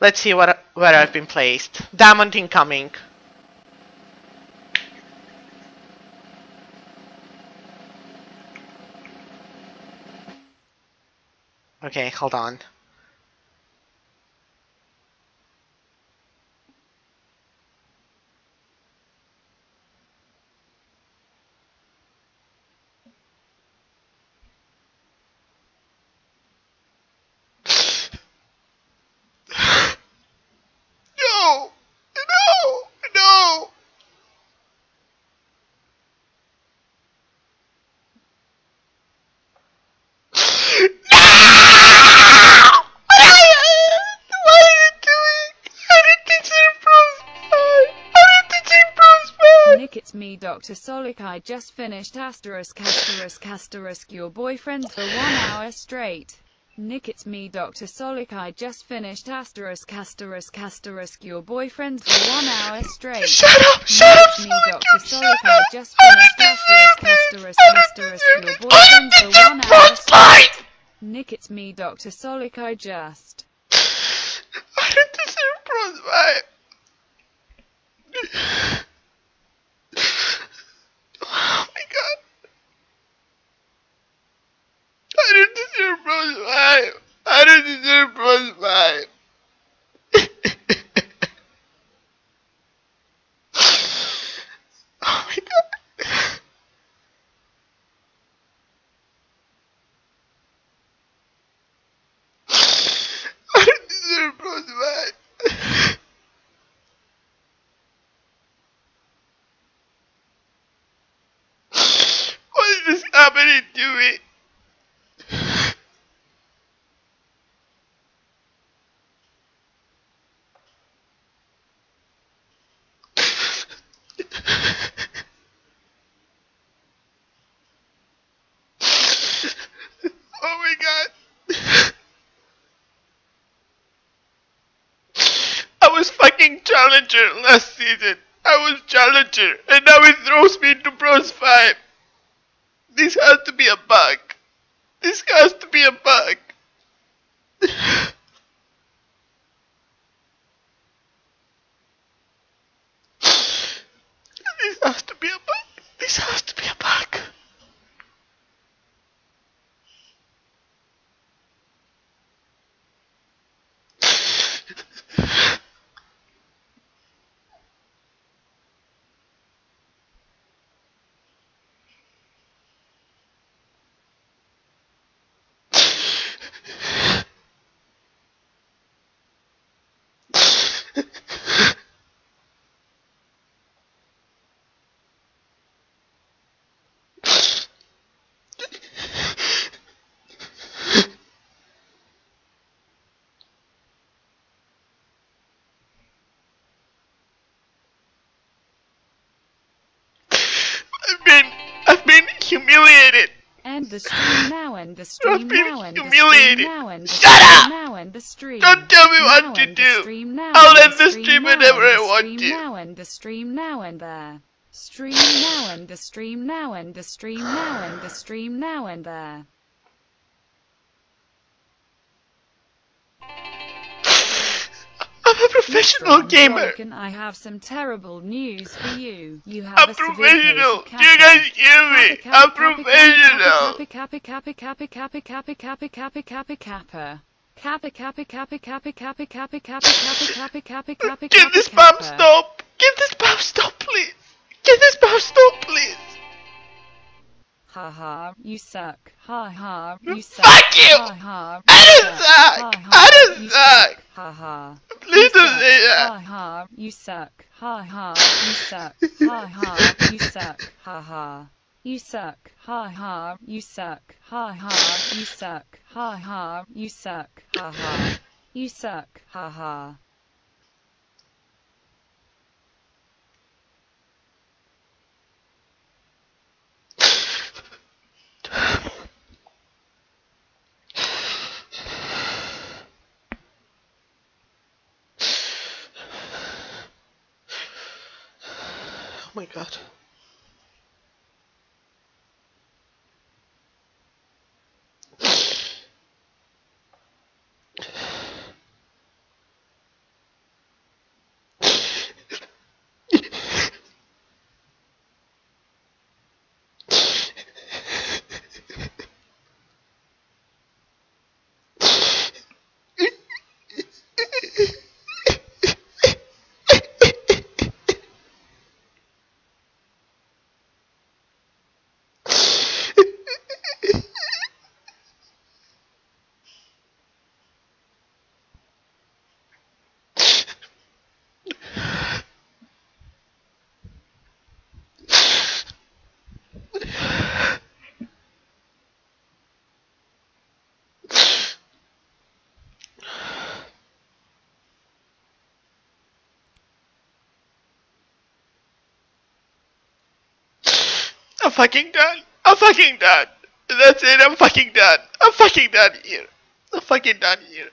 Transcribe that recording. Let's see where I've been placed. Diamond incoming. Okay, hold on. It's me, Dr. Solik. I just finished *** your boyfriend for 1 hour straight. Nick, it's me, Dr. Solik. I just finished *** your boyfriend for 1 hour straight. Shut up, Nick, it's me, Dr. Solik. I just finished *** your boyfriend for 1 hour straight. Nick, it's me, Dr. Solik. I just. I don't deserve frostbite. I don't deserve frostbite. Oh my god. I don't deserve frostbite. What is this happening to me? Challenger last season. I was challenger, and now it throws me into Bronze 5. This has to be a bug. This has to be a bug. This has to be a bug. This has to be a bug. Humiliated. And the stream now, and the stream now, and the stream now, and the stream now, and the stream. Don't tell me what to do. I'll end the stream whenever I want to. Now and the stream now, and the stream now, and the stream now, and the stream now, and the stream now, and the. I'm a professional gamer. And I have some terrible news for you. You have I'm a professional. Do you guys hear me? I'm professional. Can this spam stop? Can this spam stop, please? Can this spam stop, please? Haha, you suck. Haha, you suck. Fuck you! I don't suck. I don't suck. Haha. Please don't say that. Haha, you suck. Haha, you suck. Haha, you suck. Haha, you suck. Haha, you suck. Haha, you suck. Haha, you suck. Haha, you suck. Haha. Oh my god. I'm fucking done. I'm fucking done. That's it. I'm fucking done. I'm fucking done here. I'm fucking done here.